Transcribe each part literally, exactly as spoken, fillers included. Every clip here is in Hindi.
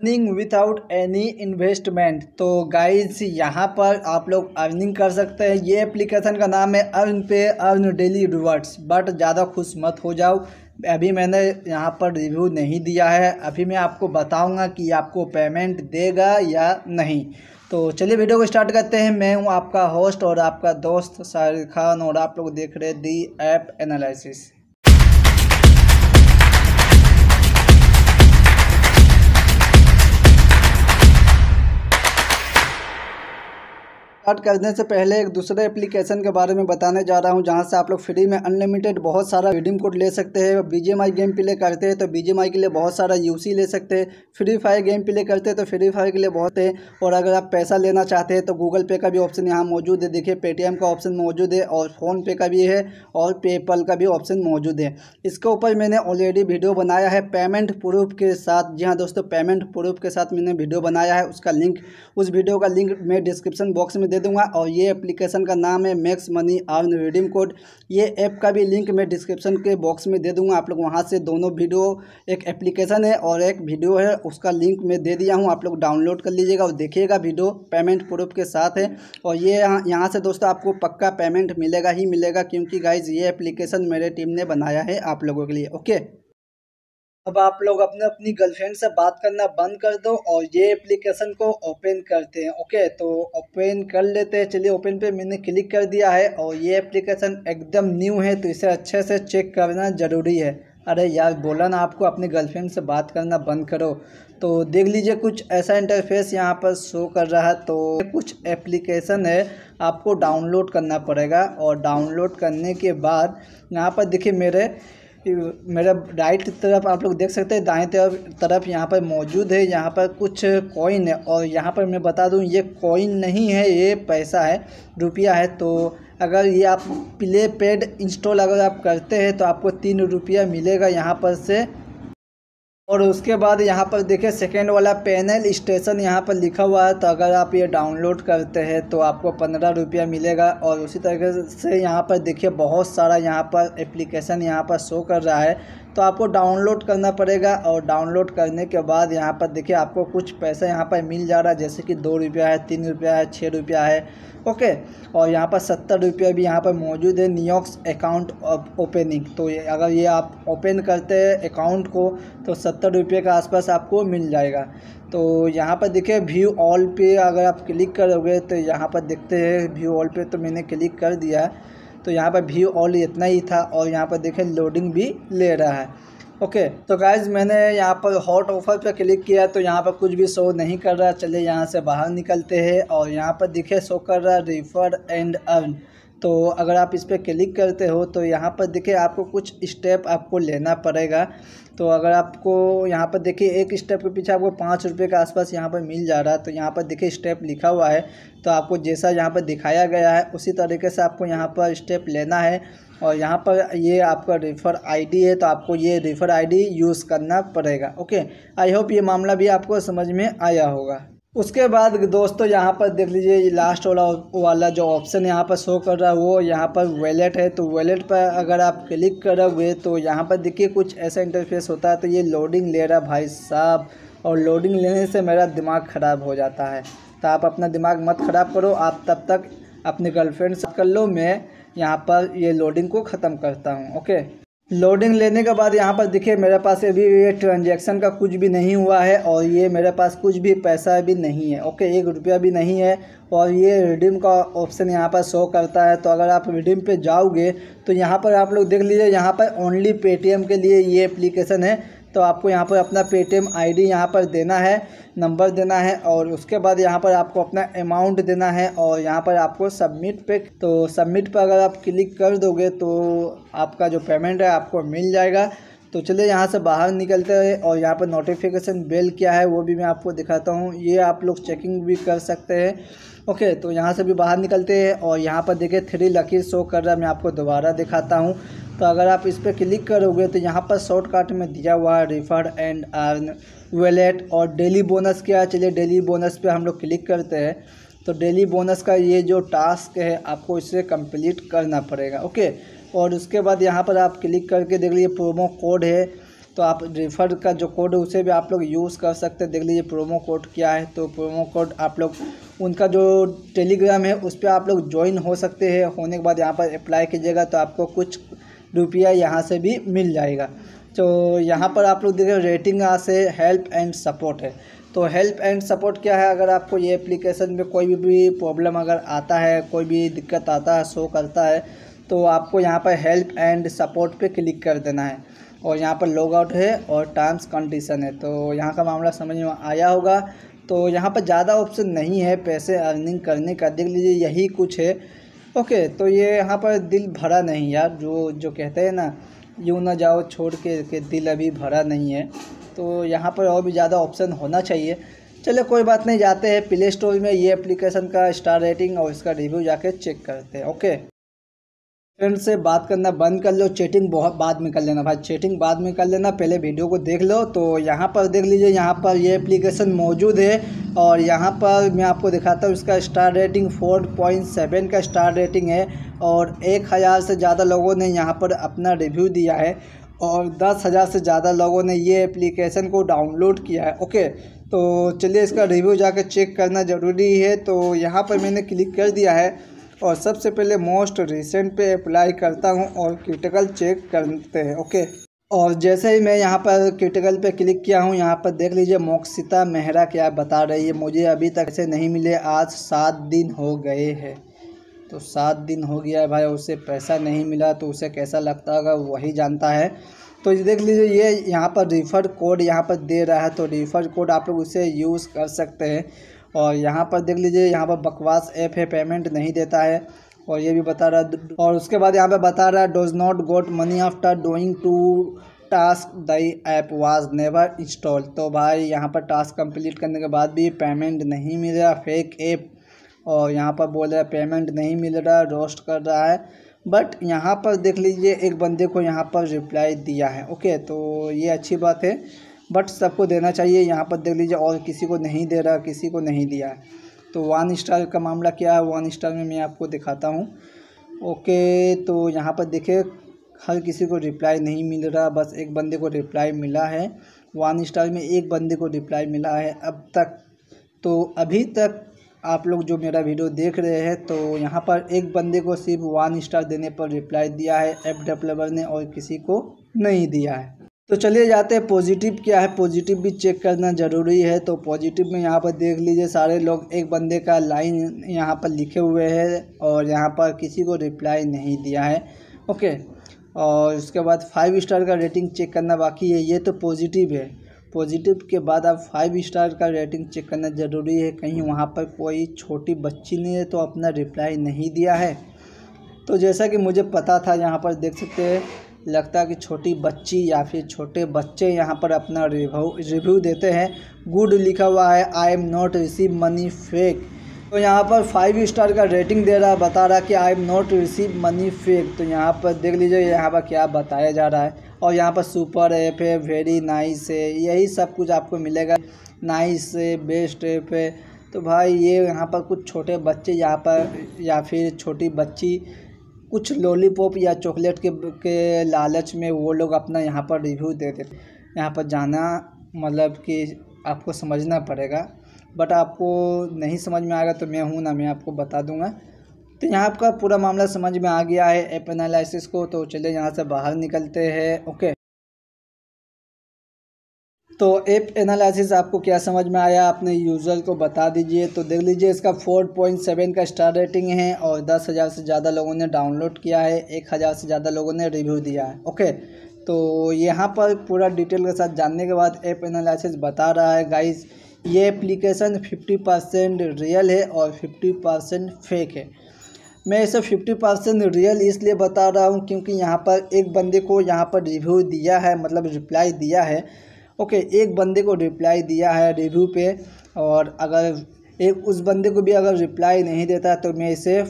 Earning without any investment. तो गाइज यहाँ पर आप लोग अर्निंग कर सकते हैं। ये एप्लीकेशन का नाम है अर्न पे अर्न डेली रिवॉर्ड्स। बट ज़्यादा खुश मत हो जाओ, अभी मैंने यहाँ पर रिव्यू नहीं दिया है, अभी मैं आपको बताऊँगा कि आपको पेमेंट देगा या नहीं। तो चलिए वीडियो को स्टार्ट करते हैं। मैं हूँ आपका होस्ट और आपका दोस्त साहिर खान और आप लोग देख रहे हैं दी ऐप एनालिसिस। स्टार्ट करने से पहले एक दूसरे एप्लीकेशन के बारे में बताने जा रहा हूं, जहां से आप लोग फ्री में अनलिमिटेड बहुत सारा रिडीम कोड ले सकते हैं। बीजीएमआई गेम प्ले करते हैं तो बीजीएमआई के लिए बहुत सारा यूसी ले सकते हैं। फ्री फायर गेम प्ले करते हैं तो फ्री फायर के लिए बहुत है। और अगर आप पैसा लेना चाहते हैं तो गूगल पे का भी ऑप्शन यहाँ मौजूद है। देखिए पेटीएम का ऑप्शन मौजूद है और फ़ोनपे का भी है और पेपल का भी ऑप्शन मौजूद है। इसके ऊपर मैंने ऑलरेडी वीडियो बनाया है पेमेंट प्रूफ के साथ। जी हाँ दोस्तों, पेमेंट प्रूफ के साथ मैंने वीडियो बनाया है। उसका लिंक उस वीडियो का लिंक मैं डिस्क्रिप्शन बॉक्स में दे दूंगा। और ये एप्लीकेशन का नाम है max money earn redeem code. ये ऐप का भी लिंक मैं डिस्क्रिप्शन के बॉक्स में दे दूंगा। आप लोग वहां से दोनों वीडियो, एक एप्लीकेशन है और एक वीडियो है, उसका लिंक मैं दे दिया हूं। आप लोग डाउनलोड कर लीजिएगा और देखिएगा। वीडियो पेमेंट प्रूफ के साथ है और ये यहाँ यहाँ से दोस्तों आपको पक्का पेमेंट मिलेगा ही मिलेगा, क्योंकि गाइज ये एप्लीकेशन मेरे टीम ने बनाया है आप लोगों के लिए। ओके, अब आप लोग अपने अपनी गर्लफ्रेंड से बात करना बंद कर दो और ये एप्लीकेशन को ओपन करते हैं। ओके, तो ओपन कर लेते हैं। चलिए ओपन पे मैंने क्लिक कर दिया है और ये एप्लीकेशन एकदम न्यू है तो इसे अच्छे से चेक करना ज़रूरी है। अरे यार, बोला ना आपको अपने गर्लफ्रेंड से बात करना बंद करो। तो देख लीजिए कुछ ऐसा इंटरफेस यहाँ पर शो कर रहा है। तो कुछ एप्लीकेशन है आपको डाउनलोड करना पड़ेगा और डाउनलोड करने के बाद यहाँ पर देखिए मेरे मेरा राइट तरफ आप लोग देख सकते हैं, दाएं तरफ तरफ यहाँ पर मौजूद है। यहाँ पर कुछ कॉइन है और यहाँ पर मैं बता दूँ ये कॉइन नहीं है, ये पैसा है, रुपया है। तो अगर ये आप प्ले पेड इंस्टॉल अगर आप करते हैं तो आपको तीन रुपया मिलेगा यहाँ पर से। और उसके बाद यहाँ पर देखिए सेकेंड वाला पैनल स्टेशन यहाँ पर लिखा हुआ है। तो अगर आप ये डाउनलोड करते हैं तो आपको पंद्रह रुपया मिलेगा। और उसी तरीके से यहाँ पर देखिए बहुत सारा यहाँ पर एप्लीकेशन यहाँ पर शो कर रहा है। तो आपको डाउनलोड करना पड़ेगा और डाउनलोड करने के बाद यहाँ पर देखिए आपको कुछ पैसा यहाँ पर मिल जा रहा है, जैसे कि दो रुपया है, तीन रुपया है, छः रुपया है। ओके, और यहाँ पर सत्तर रुपया भी यहाँ पर मौजूद है। न्यूयॉर्क्स अकाउंट ओपनिंग, तो ये अगर ये आप ओपन करते हैं अकाउंट को तो सत्तर रुपये के आसपास आपको मिल जाएगा। तो यहाँ पर देखिए व्यू ऑल पे अगर आप क्लिक करोगे तो यहाँ पर देखते हैं व्यू ऑल पे। तो मैंने क्लिक कर दिया है तो यहाँ पर व्यू ऑल इतना ही था और यहाँ पर देखें लोडिंग भी ले रहा है। ओके, तो गाइज मैंने यहाँ पर हॉट ऑफर पर क्लिक किया तो यहाँ पर कुछ भी शो नहीं कर रहा। चलिए यहाँ से बाहर निकलते हैं और यहाँ पर देखिए शो कर रहा है रिफर एंड अर्न। तो अगर आप इस पर क्लिक करते हो तो यहाँ पर देखिए आपको कुछ स्टेप आपको लेना पड़ेगा। तो अगर आपको यहाँ पर देखिए एक स्टेप के पीछे आपको पाँच रुपये के आसपास यहाँ पर मिल जा रहा है। तो यहाँ पर देखिए स्टेप लिखा हुआ है, तो आपको जैसा यहाँ पर दिखाया गया है उसी तरीके से आपको यहाँ पर स्टेप लेना है। और यहाँ पर ये आपका रेफर आईडी है तो आपको ये रेफर आईडी यूज़ करना पड़ेगा। ओके, आई होप ये मामला भी आपको समझ में आया होगा। उसके बाद दोस्तों यहाँ पर देख लीजिए लास्ट वाला वाला जो ऑप्शन यहाँ पर शो कर रहा है वो यहाँ पर वॉलेट है। तो वॉलेट पर अगर आप क्लिक करोगे तो यहाँ पर देखिए कुछ ऐसा इंटरफेस होता है। तो ये लोडिंग ले रहा भाई साहब, और लोडिंग लेने से मेरा दिमाग ख़राब हो जाता है। तो आप अपना दिमाग मत ख़राब करो, आप तब तक अपने गर्लफ्रेंड से कर लो। मैं यहाँ पर ये लोडिंग को ख़त्म करता हूँ। ओके, लोडिंग लेने के बाद यहाँ पर देखिए मेरे पास अभी ये ट्रांजैक्शन का कुछ भी नहीं हुआ है और ये मेरे पास कुछ भी पैसा भी नहीं है। ओके, एक रुपया भी नहीं है। और ये रिडीम का ऑप्शन यहाँ पर शो करता है। तो अगर आप रिडीम पे जाओगे तो यहाँ पर आप लोग देख लीजिए यहाँ पर ओनली पेटीएम के लिए ये एप्लीकेशन है। तो आपको यहाँ पर अपना पेटीएम आईडी यहाँ पर देना है, नंबर देना है और उसके बाद यहाँ पर आपको अपना अमाउंट देना है और यहाँ पर आपको सबमिट पे, तो सबमिट पर अगर आप क्लिक कर दोगे तो आपका जो पेमेंट है आपको मिल जाएगा। तो चलिए यहाँ से बाहर निकलते हैं। और यहाँ पर नोटिफिकेशन बेल क्या है वो भी मैं आपको दिखाता हूँ, ये आप लोग चेकिंग भी कर सकते हैं। ओके, तो यहाँ से भी बाहर निकलते हैं और यहाँ पर देखिए थ्री लकी शो कर रहा है, मैं आपको दोबारा दिखाता हूँ। तो अगर आप इस पर क्लिक करोगे तो यहाँ पर शॉर्टकट में दिया हुआ है रिफर एंड अर्न वॉलेट और डेली बोनस क्या है। चलिए डेली बोनस पे हम लोग क्लिक करते हैं। तो डेली बोनस का ये जो टास्क है आपको इसे कंप्लीट करना पड़ेगा। ओके, और उसके बाद यहाँ पर आप क्लिक करके देख लीजिए प्रोमो कोड है तो आप रेफर का जो कोड है उसे भी आप लोग यूज़ कर सकते हैं। देख लीजिए प्रोमो कोड क्या है, तो प्रोमो कोड आप लोग उनका जो टेलीग्राम है उस पर आप लोग ज्वाइन हो सकते हैं। होने के बाद यहाँ पर अप्लाई कीजिएगा तो आपको कुछ रुपया यहाँ से भी मिल जाएगा। तो यहाँ पर आप लोग देखिए रेटिंग यहाँ से हेल्प एंड सपोर्ट है। तो हेल्प एंड सपोर्ट क्या है, अगर आपको ये एप्लीकेशन में कोई भी प्रॉब्लम अगर आता है, कोई भी दिक्कत आता है, शो करता है, तो आपको यहाँ पर हेल्प एंड सपोर्ट पे क्लिक कर देना है। और यहाँ पर लॉग आउट है और टर्म्स कंडीशन है। तो यहाँ का मामला समझ में आया होगा। तो यहाँ पर ज़्यादा ऑप्शन नहीं है पैसे अर्निंग करने का, देख लीजिए यही कुछ है। ओके, तो ये यहाँ पर दिल भरा नहीं यार, जो जो कहते हैं ना यूँ ना जाओ छोड़ के, के दिल अभी भरा नहीं है। तो यहाँ पर और भी ज़्यादा ऑप्शन होना चाहिए। चलो कोई बात नहीं, जाते हैं प्ले स्टोर में, ये एप्लीकेशन का स्टार रेटिंग और इसका रिव्यू जाके चेक करते हैं। ओके, फ्रेंड से बात करना बंद कर लो, चैटिंग बहुत बाद में कर लेना भाई, चैटिंग बाद में कर लेना, पहले वीडियो को देख लो। तो यहाँ पर देख लीजिए, यहाँ पर ये एप्लीकेशन मौजूद है और यहाँ पर मैं आपको दिखाता हूँ इसका स्टार रेटिंग चार पॉइंट सात का स्टार रेटिंग है और एक हज़ार से ज़्यादा लोगों ने यहाँ पर अपना रिव्यू दिया है और दस हज़ार से ज़्यादा लोगों ने ये एप्लीकेशन को डाउनलोड किया है। ओके, तो चलिए इसका रिव्यू जाकर चेक करना ज़रूरी है। तो यहाँ पर मैंने क्लिक कर दिया है और सबसे पहले मोस्ट रिसेंट पे अप्लाई करता हूँ और क्रिटिकल चेक करते हैं। ओके, और जैसे ही मैं यहाँ पर क्रिटिकल पे क्लिक किया हूँ, यहाँ पर देख लीजिए मोक्षिता मेहरा क्या बता रही है, मुझे अभी तक पैसे नहीं मिले, आज सात दिन हो गए हैं। तो सात दिन हो गया है भाई, उसे पैसा नहीं मिला, तो उसे कैसा लगता होगा वही जानता है। तो देख लीजिए ये यह यहाँ पर रिफ़र कोड यहाँ पर दे रहा है, तो रिफ़र कोड आप लोग उसे यूज़ कर सकते हैं। और यहाँ पर देख लीजिए यहाँ पर बकवास ऐप है, पेमेंट नहीं देता है, और ये भी बता रहा है। और उसके बाद यहाँ पे बता रहा है does not got money after doing two task the app was never install. तो भाई यहाँ पर टास्क कंप्लीट करने के बाद भी पेमेंट नहीं मिल रहा, फेक ऐप। और यहाँ पर बोल रहा है पेमेंट नहीं मिल रहा, रोस्ट कर रहा है। बट यहाँ पर देख लीजिए एक बंदे को यहाँ पर रिप्लाई दिया है। ओके, तो ये अच्छी बात है, बट सबको देना चाहिए। यहाँ पर देख लीजिए और किसी को नहीं दे रहा, किसी को नहीं दिया है। तो वन स्टार का मामला क्या है, वन स्टार में मैं आपको दिखाता हूँ। ओके, तो यहाँ पर देखिए हर किसी को रिप्लाई नहीं मिल रहा, बस एक बंदे को रिप्लाई मिला है। वन स्टार में एक बंदे को रिप्लाई मिला है अब तक। तो अभी तक आप लोग जो मेरा वीडियो देख रहे हैं, तो यहाँ पर एक बंदे को सिर्फ वन स्टार देने पर रिप्लाई दिया है ऐप डेवलपर ने और किसी को नहीं दिया है। तो चलिए जाते हैं पॉजिटिव क्या है, पॉजिटिव भी चेक करना ज़रूरी है। तो पॉजिटिव में यहाँ पर देख लीजिए सारे लोग एक बंदे का लाइन यहाँ पर लिखे हुए हैं और यहाँ पर किसी को रिप्लाई नहीं दिया है। ओके, और उसके बाद फाइव स्टार का रेटिंग चेक करना बाकी है। ये तो पॉजिटिव है, पॉजिटिव के बाद आप फाइव स्टार का रेटिंग चेक करना ज़रूरी है, कहीं वहाँ पर कोई छोटी बच्ची ने तो अपना रिप्लाई नहीं दिया है। तो जैसा कि मुझे पता था, यहाँ पर देख सकते हैं, लगता है कि छोटी बच्ची या फिर छोटे बच्चे यहाँ पर अपना रिव्यू रिव्यू देते हैं। गुड लिखा हुआ है, I am not receive money fake. तो यहाँ पर फाइव स्टार का रेटिंग दे रहा है, बता रहा कि I am not receive money fake. तो यहाँ पर देख लीजिए यहाँ पर क्या बताया जा रहा है। और यहाँ पर सुपर ऐप है, वेरी नाइस है, यही सब कुछ आपको मिलेगा। नाइस है, बेस्ट ऐप है। तो भाई ये यह यहाँ पर कुछ छोटे बच्चे यहाँ पर या फिर छोटी बच्ची कुछ लॉलीपॉप या चॉकलेट के के लालच में वो लोग अपना यहाँ पर रिव्यू दे देते। यहाँ पर जाना मतलब कि आपको समझना पड़ेगा, बट आपको नहीं समझ में आएगा तो मैं हूँ ना, मैं आपको बता दूँगा। तो यहाँ आपका पूरा मामला समझ में आ गया है ऐप एनालिसिस को। तो चलिए यहाँ से बाहर निकलते हैं। ओके, तो ऐप एनालिसिस आपको क्या समझ में आया, अपने यूज़र को बता दीजिए। तो देख लीजिए इसका चार पॉइंट सात का स्टार रेटिंग है और दस हज़ार से ज़्यादा लोगों ने डाउनलोड किया है, एक हज़ार से ज़्यादा लोगों ने रिव्यू दिया है। ओके, तो यहाँ पर पूरा डिटेल के साथ जानने के बाद ऐप एनालिसिस बता रहा है गाइस ये एप्लीकेशन पचास परसेंट रियल है और पचास परसेंट फेक है। मैं इसे पचास परसेंट रियल इसलिए बता रहा हूँ क्योंकि यहाँ पर एक बंदे को यहाँ पर रिव्यू दिया है, मतलब रिप्लाई दिया है। ओके, एक बंदे को रिप्लाई दिया है रिव्यू पे, और अगर एक उस बंदे को भी अगर रिप्लाई नहीं देता तो मैं इसे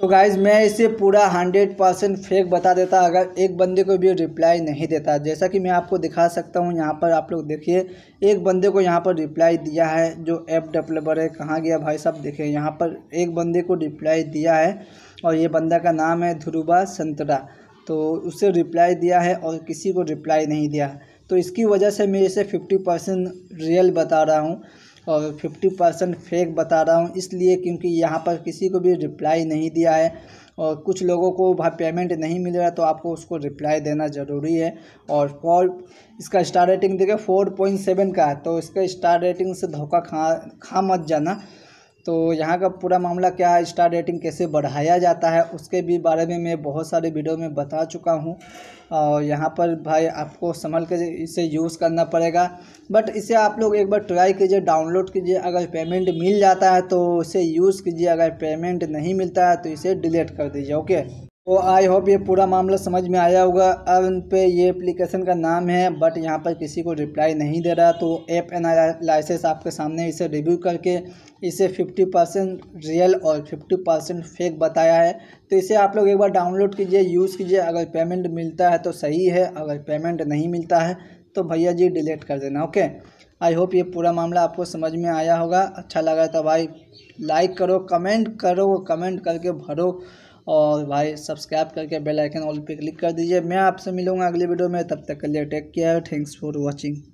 तो गाइज़ मैं इसे पूरा हंड्रेड परसेंट फेक बता देता अगर एक बंदे को भी रिप्लाई नहीं देता। जैसा कि मैं आपको दिखा सकता हूँ, यहाँ पर आप लोग देखिए एक बंदे को यहाँ पर रिप्लाई दिया है, जो ऐप डेवलपर है कहाँ गया भाई साहब, देखिए यहाँ पर एक बंदे को रिप्लाई दिया है और ये बंदा का नाम है ध्रुबा संतरा। तो उसे रिप्लाई दिया है और किसी को रिप्लाई नहीं दिया। तो इसकी वजह से मैं इसे फिफ्टी परसेंट रियल बता रहा हूँ और फिफ्टी परसेंट फेक बता रहा हूँ, इसलिए क्योंकि यहाँ पर किसी को भी रिप्लाई नहीं दिया है और कुछ लोगों को भाई पेमेंट नहीं मिल रहा तो आपको उसको रिप्लाई देना ज़रूरी है। और फॉर इसका स्टार रेटिंग देखिए फोर पॉइंट सेवन का है, तो इसका स्टार रेटिंग से धोखा खा खा मत जाना। तो यहाँ का पूरा मामला क्या है, स्टार रेटिंग कैसे बढ़ाया जाता है उसके भी बारे में मैं बहुत सारे वीडियो में बता चुका हूँ और यहाँ पर भाई आपको संभल कर इसे यूज़ करना पड़ेगा। बट इसे आप लोग एक बार ट्राई कीजिए, डाउनलोड कीजिए, अगर पेमेंट मिल जाता है तो इसे यूज़ कीजिए, अगर पेमेंट नहीं मिलता है तो इसे डिलीट कर दीजिए। ओके, तो आई होप ये पूरा मामला समझ में आया होगा। EarnPe ये एप्लीकेशन का नाम है, बट यहाँ पर किसी को रिप्लाई नहीं दे रहा, तो ऐप एनालिसिस आपके सामने इसे रिव्यू करके इसे फिफ्टी परसेंट रियल और फिफ्टी परसेंट फेक बताया है। तो इसे आप लोग एक बार डाउनलोड कीजिए, यूज़ कीजिए, अगर पेमेंट मिलता है तो सही है, अगर पेमेंट नहीं मिलता है तो भैया जी डिलीट कर देना। ओके, आई होप ये पूरा मामला आपको समझ में आया होगा। अच्छा लगा तो भाई लाइक करो, कमेंट करो, कमेंट करके भरो और भाई सब्सक्राइब करके बेल आइकन ऑल पे क्लिक कर दीजिए। मैं आपसे मिलूंगा अगले वीडियो में, तब तक के लिए take care, thanks for watching.